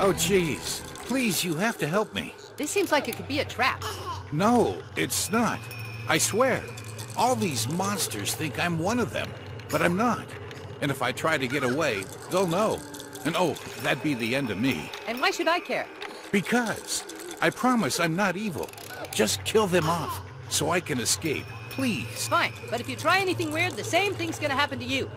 Oh, jeez. Please, you have to help me. This seems like it could be a trap. No, it's not. I swear. All these monsters think I'm one of them, but I'm not. And if I try to get away, they'll know. And oh, that'd be the end of me. And why should I care? Because I promise I'm not evil. Just kill them off so I can escape. Please. Fine, but if you try anything weird, the same thing's gonna happen to you.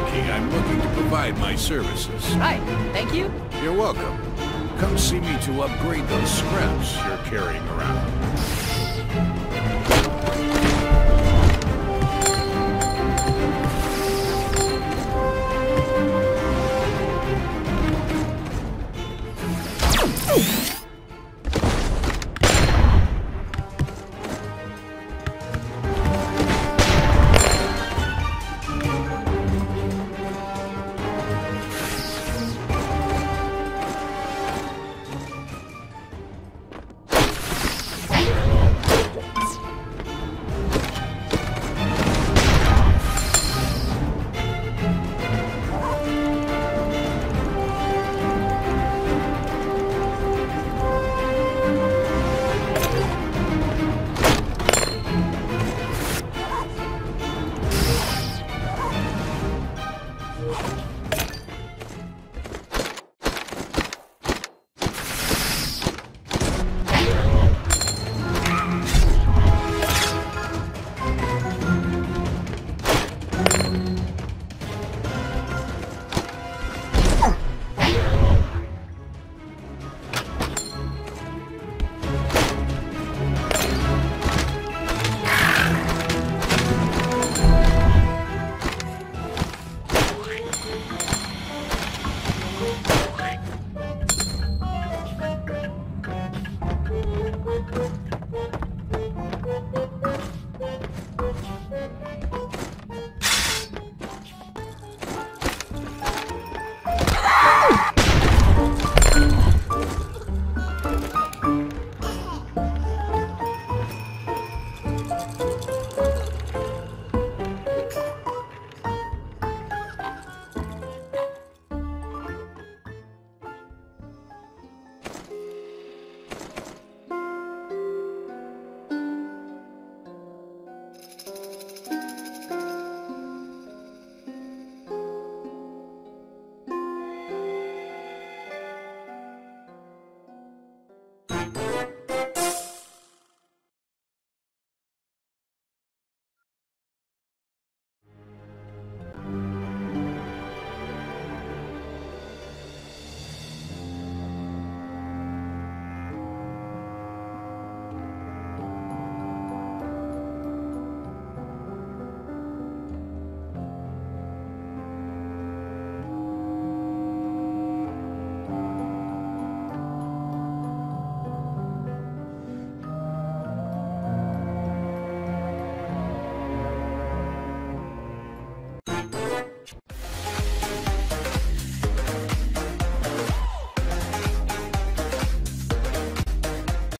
lucky, I'm looking to provide my services. Right, thank you. You're welcome. Come see me to upgrade those scraps you're carrying around.